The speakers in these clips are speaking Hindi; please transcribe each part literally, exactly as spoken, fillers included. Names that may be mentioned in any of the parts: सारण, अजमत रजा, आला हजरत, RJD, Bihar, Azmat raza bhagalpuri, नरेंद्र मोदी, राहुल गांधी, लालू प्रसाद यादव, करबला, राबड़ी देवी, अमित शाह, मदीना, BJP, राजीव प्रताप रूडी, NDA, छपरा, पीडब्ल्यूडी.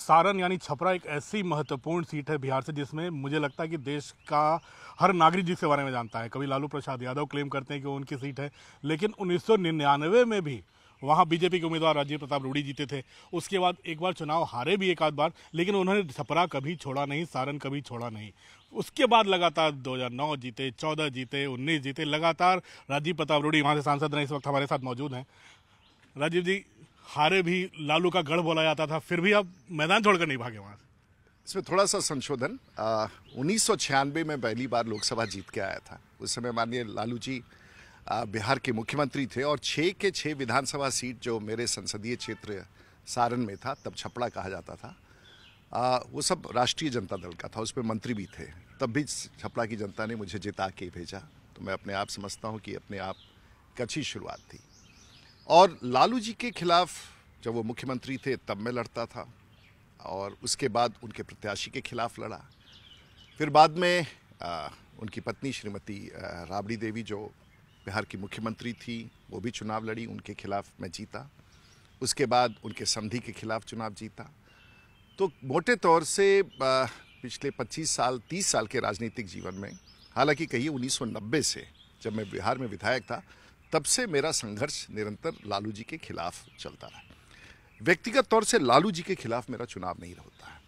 सारण यानी छपरा एक ऐसी महत्वपूर्ण सीट है बिहार से जिसमें मुझे लगता है कि देश का हर नागरिक जिसके बारे में जानता है। कभी लालू प्रसाद यादव क्लेम करते हैं कि वो उनकी सीट है, लेकिन उन्नीस सौ निन्यानवे में भी वहाँ बीजेपी के उम्मीदवार राजीव प्रताप रूडी जीते थे। उसके बाद एक बार चुनाव हारे भी एक आध बार, लेकिन उन्होंने छपरा कभी छोड़ा नहीं, सारण कभी छोड़ा नहीं। उसके बाद लगातार दो हज़ार नौ जीते, चौदह जीते, उन्नीस जीते, लगातार राजीव प्रताप रूडी वहाँ से सांसद रहे, इस वक्त हमारे साथ मौजूद हैं। राजीव जी, हारे भी लालू का गढ़ बोला जाता था, फिर भी आप मैदान छोड़कर नहीं भागे वहाँ से। इसमें थोड़ा सा संशोधन, उन्नीस सौ छियानवे में पहली बार लोकसभा जीत के आया था। उस समय माननीय लालू जी बिहार के मुख्यमंत्री थे और छः के छः विधानसभा सीट जो मेरे संसदीय क्षेत्र सारण में था, तब छपरा कहा जाता था, आ, वो सब राष्ट्रीय जनता दल का था, उसमें मंत्री भी थे। तब भी छपरा की जनता ने मुझे जिता के भेजा, तो मैं अपने आप समझता हूँ कि अपने आप एक अच्छी शुरुआत थी। और लालू जी के खिलाफ जब वो मुख्यमंत्री थे तब मैं लड़ता था, और उसके बाद उनके प्रत्याशी के खिलाफ लड़ा, फिर बाद में आ, उनकी पत्नी श्रीमती राबड़ी देवी जो बिहार की मुख्यमंत्री थी, वो भी चुनाव लड़ी, उनके खिलाफ मैं जीता। उसके बाद उनके समधी के खिलाफ चुनाव जीता। तो मोटे तौर से पिछले पच्चीस साल तीस साल के राजनीतिक जीवन में, हालांकि कहिए उन्नीस सौ नब्बे से जब मैं बिहार में विधायक था तब से मेरा संघर्ष निरंतर लालू जी के खिलाफ चलता रहा। व्यक्तिगत तौर से लालू जी के खिलाफ मेरा चुनाव नहीं होता है।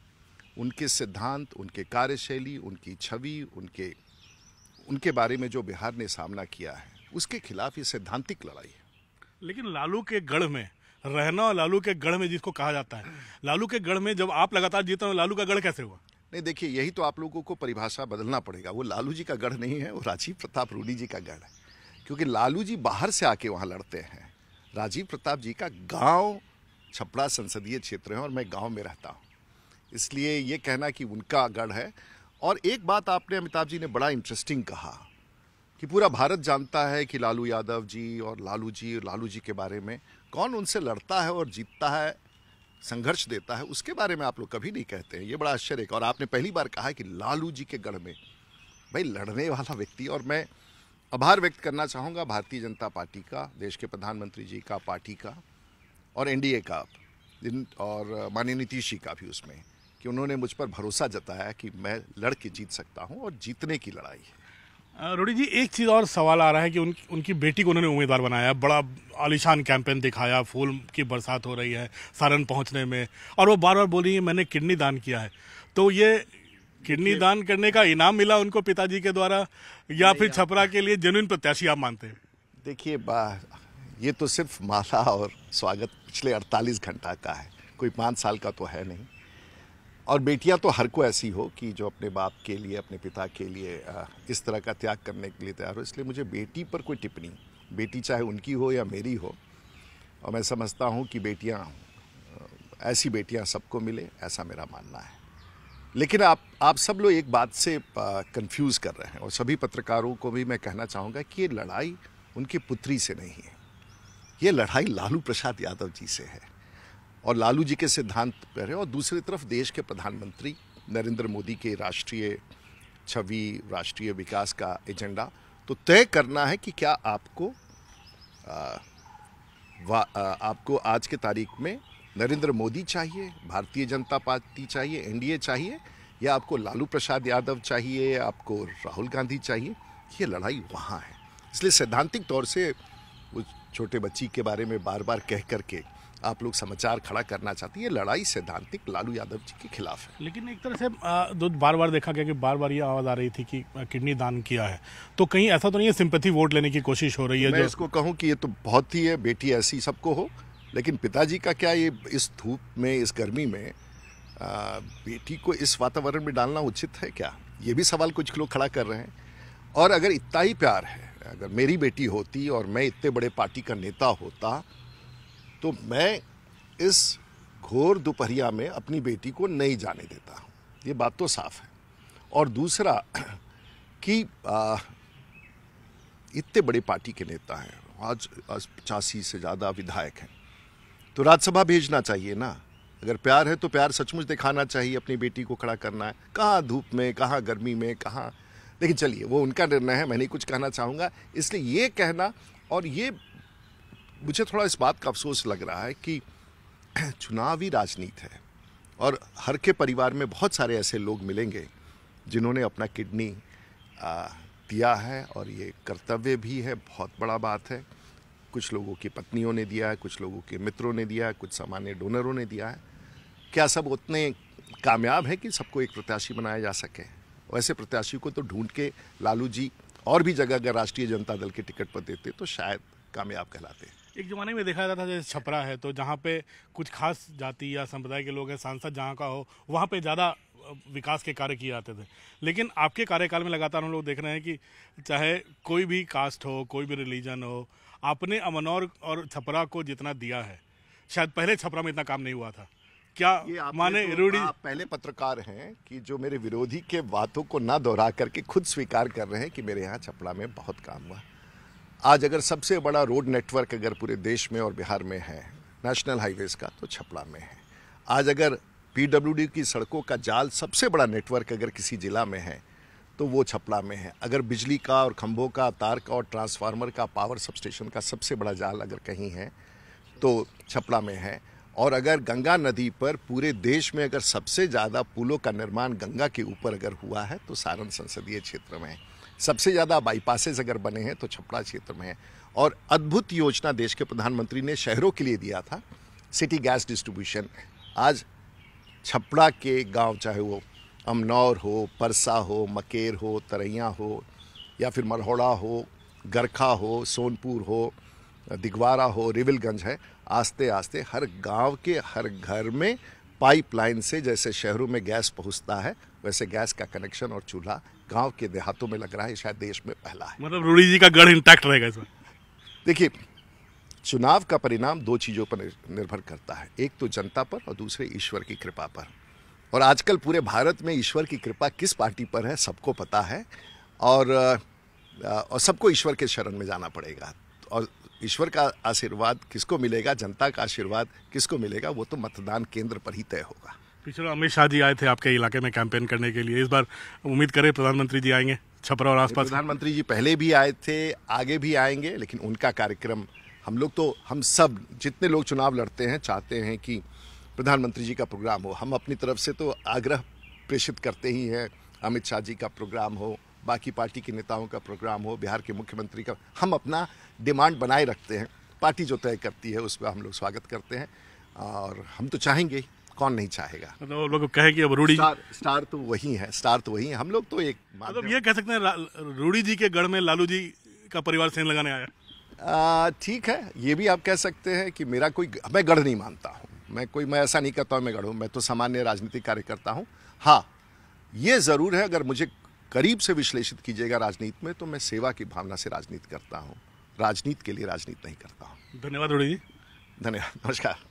उनके सिद्धांत, उनके कार्यशैली, उनकी छवि, उनके उनके बारे में जो बिहार ने सामना किया है, उसके खिलाफ ये सैद्धांतिक लड़ाई है। लेकिन लालू के गढ़ में रहना, लालू के गढ़ में जिसको कहा जाता है, लालू के गढ़ में जब आप लगातार जीते हो, लालू का गढ़ कैसे हुआ? नहीं, देखिए, यही तो आप लोगों को परिभाषा बदलना पड़ेगा। वो लालू जी का गढ़ नहीं है, वो राजीव प्रताप रूडी जी का गढ़ है, क्योंकि लालू जी बाहर से आके वहाँ लड़ते हैं। राजीव प्रताप जी का गाँव छपरा संसदीय क्षेत्र है और मैं गाँव में रहता हूँ, इसलिए ये कहना कि उनका गढ़ है। और एक बात आपने, अमिताभ जी ने बड़ा इंटरेस्टिंग कहा कि पूरा भारत जानता है कि लालू यादव जी और लालू जी और लालू जी के बारे में कौन उनसे लड़ता है और जीतता है, संघर्ष देता है, उसके बारे में आप लोग कभी नहीं कहते हैं। ये बड़ा आश्चर्य। और आपने पहली बार कहा है कि लालू जी के गढ़ में भाई लड़ने वाला व्यक्ति, और मैं आभार व्यक्त करना चाहूँगा भारतीय जनता पार्टी का, देश के प्रधानमंत्री जी का, पार्टी का और एन डी ए का और माननीय नीतीश जी का भी उसमें, कि उन्होंने मुझ पर भरोसा जताया कि मैं लड़ के जीत सकता हूँ, और जीतने की लड़ाई है। रूडी जी, एक चीज़ और सवाल आ रहा है कि उन, उनकी बेटी को उन्होंने उम्मीदवार बनाया, बड़ा आलिशान कैंपेन दिखाया, फूल की बरसात हो रही है सारण पहुंचने में, और वो बार बार बोल रही है मैंने किडनी दान किया है। तो ये किडनी दान करने का इनाम मिला उनको पिताजी के द्वारा, या फिर छपरा के लिए जेन्युइन प्रत्याशी आप मानते हैं? देखिए, ये तो सिर्फ माला और स्वागत पिछले अड़तालीस घंटा का है, कोई पाँच साल का तो है नहीं। और बेटियां तो हर को ऐसी हो कि जो अपने बाप के लिए, अपने पिता के लिए इस तरह का त्याग करने के लिए तैयार हो, इसलिए मुझे बेटी पर कोई टिप्पणी, बेटी चाहे उनकी हो या मेरी हो, और मैं समझता हूं कि बेटियां, ऐसी बेटियां सबको मिले, ऐसा मेरा मानना है। लेकिन आप आप सब लोग एक बात से कंफ्यूज कर रहे हैं, और सभी पत्रकारों को भी मैं कहना चाहूँगा कि ये लड़ाई उनकी पुत्री से नहीं है, ये लड़ाई लालू प्रसाद यादव जी से है और लालू जी के सिद्धांत पर है। और दूसरी तरफ देश के प्रधानमंत्री नरेंद्र मोदी के राष्ट्रीय छवि, राष्ट्रीय विकास का एजेंडा तो तय करना है कि क्या आपको आ, वा, आ, आपको आज के तारीख में नरेंद्र मोदी चाहिए, भारतीय जनता पार्टी चाहिए, एनडीए चाहिए, या आपको लालू प्रसाद यादव चाहिए, आपको राहुल गांधी चाहिए। ये लड़ाई वहाँ है। इसलिए सैद्धांतिक तौर से उस छोटे बच्ची के बारे में बार बार कह करके आप लोग समाचार खड़ा करना चाहते हैं। ये लड़ाई सैद्धांतिक लालू यादव जी के खिलाफ है। लेकिन एक तरह से दो बार बार देखा गया कि बार बार ये आवाज़ आ रही थी कि किडनी दान किया है, तो कहीं ऐसा तो नहीं है सिंपैथी वोट लेने की कोशिश हो रही है? मैं जो इसको कहूँ कि ये तो बहुत ही है, बेटी ऐसी सबको हो, लेकिन पिताजी का क्या, ये इस धूप में, इस गर्मी में आ, बेटी को इस वातावरण में डालना उचित है क्या? ये भी सवाल कुछ लोग खड़ा कर रहे हैं। और अगर इतना ही प्यार है, अगर मेरी बेटी होती और मैं इतने बड़े पार्टी का नेता होता, तो मैं इस घोर दोपहरिया में अपनी बेटी को नहीं जाने देता हूँ, ये बात तो साफ है। और दूसरा कि इतने बड़े पार्टी के नेता हैं, आज आज पचासी से ज़्यादा विधायक हैं, तो राज्यसभा भेजना चाहिए ना। अगर प्यार है तो प्यार सचमुच दिखाना चाहिए, अपनी बेटी को खड़ा करना है, कहाँ धूप में, कहाँ गर्मी में, कहाँ। लेकिन चलिए, वो उनका निर्णय है, मैं नहीं कुछ कहना चाहूँगा। इसलिए ये कहना, और ये मुझे थोड़ा इस बात का अफसोस लग रहा है कि चुनावी राजनीति है और हर के परिवार में बहुत सारे ऐसे लोग मिलेंगे जिन्होंने अपना किडनी दिया है और ये कर्तव्य भी है, बहुत बड़ा बात है। कुछ लोगों की पत्नियों ने दिया है, कुछ लोगों के मित्रों ने दिया है, कुछ सामान्य डोनरों ने दिया है। क्या सब उतने कामयाब है कि सबको एक प्रत्याशी बनाया जा सके? वैसे प्रत्याशी को तो ढूंढ के लालू जी और भी जगह अगर राष्ट्रीय जनता दल के टिकट पर देते तो शायद कामयाब कहलाते। एक ज़माने में देखा जाता था जैसे छपरा है तो जहाँ पे कुछ खास जाति या संप्रदाय के लोग हैं, सांसद जहाँ का हो वहाँ पे ज़्यादा विकास के कार्य किए जाते थे। लेकिन आपके कार्यकाल में लगातार हम लोग देख रहे हैं कि चाहे कोई भी कास्ट हो, कोई भी रिलीजन हो, आपने अमनौर और छपरा को जितना दिया है शायद पहले छपरा में इतना काम नहीं हुआ था। क्या माने रूडी आप पहले पत्रकार हैं कि जो मेरे विरोधी के बातों को ना दोहरा करके खुद स्वीकार कर रहे हैं कि मेरे यहाँ छपरा में बहुत काम हुआ। आज अगर सबसे बड़ा रोड नेटवर्क अगर पूरे देश में और बिहार में है नेशनल हाईवेज़ का तो छपरा में है। आज अगर पीडब्ल्यूडी की सड़कों का जाल सबसे बड़ा नेटवर्क अगर किसी ज़िला में है तो वो छपरा में है। अगर बिजली का और खंभों का, तार का और ट्रांसफार्मर का, पावर सबस्टेशन का सबसे बड़ा जाल अगर कहीं है तो छपरा में है। और अगर गंगा नदी पर पूरे देश में अगर सबसे ज़्यादा पुलों का निर्माण गंगा के ऊपर अगर हुआ है तो सारण संसदीय क्षेत्र में है। सबसे ज़्यादा बाईपासेस अगर बने हैं तो छपरा क्षेत्र में है। और अद्भुत योजना देश के प्रधानमंत्री ने शहरों के लिए दिया था, सिटी गैस डिस्ट्रीब्यूशन। आज छपरा के गांव, चाहे वो अमनौर हो, परसा हो, मकेर हो, तरैया हो, या फिर मरहौड़ा हो, गरखा हो, सोनपुर हो, दिगवारा हो, रिविलगंज है, आस्ते आस्ते हर गांव के हर घर में पाइपलाइन से जैसे शहरों में गैस पहुंचता है वैसे गैस का कनेक्शन और चूल्हा गांव के देहातों में लग रहा है। शायद देश में पहला है। मतलब रूडी जी का गढ़ इंटैक्ट रहेगा इसमें। देखिए, चुनाव का परिणाम दो चीज़ों पर निर्भर करता है, एक तो जनता पर और दूसरे ईश्वर की कृपा पर। और आजकल पूरे भारत में ईश्वर की कृपा किस पार्टी पर है सबको पता है और, और सबको ईश्वर के शरण में जाना पड़ेगा। और ईश्वर का आशीर्वाद किसको मिलेगा, जनता का आशीर्वाद किसको मिलेगा, वो तो मतदान केंद्र पर ही तय होगा। पिछले अमित शाह जी आए थे आपके इलाके में कैंपेन करने के लिए, इस बार उम्मीद करें प्रधानमंत्री जी आएंगे छपरा और आसपास? प्रधानमंत्री जी पहले भी आए थे, आगे भी आएंगे, लेकिन उनका कार्यक्रम हम लोग तो हम सब जितने लोग चुनाव लड़ते हैं चाहते हैं कि प्रधानमंत्री जी का प्रोग्राम हो। हम अपनी तरफ से तो आग्रह प्रेषित करते ही हैं, अमित शाह जी का प्रोग्राम हो, बाकी पार्टी के नेताओं का प्रोग्राम हो, बिहार के मुख्यमंत्री का। हम अपना डिमांड बनाए रखते हैं, पार्टी जो तय करती है उस पर हम लोग स्वागत करते हैं और हम तो चाहेंगे, कौन नहीं चाहेगा। तो लोग कहें कि अब रूडी स्टार, स्टार तो वही है, स्टार तो वही है। हम लोग तो एक मतलब ये कह सकते हैं रूडी जी के गढ़ में लालू जी का परिवार सेन लगाने आया। ठीक है, ये भी आप कह सकते हैं कि मेरा कोई, मैं गढ़ नहीं मानता हूँ, मैं कोई मैं ऐसा नहीं कहता हूँ मैं गढ़ हूँ, मैं तो सामान्य राजनीतिक कार्यकर्ता हूँ। हाँ, ये ज़रूर है, अगर मुझे करीब से विश्लेषित कीजिएगा राजनीति में तो मैं सेवा की भावना से राजनीति करता हूँ, राजनीति के लिए राजनीति नहीं करता हूँ। धन्यवाद रूडी जी। धन्यवाद, नमस्कार।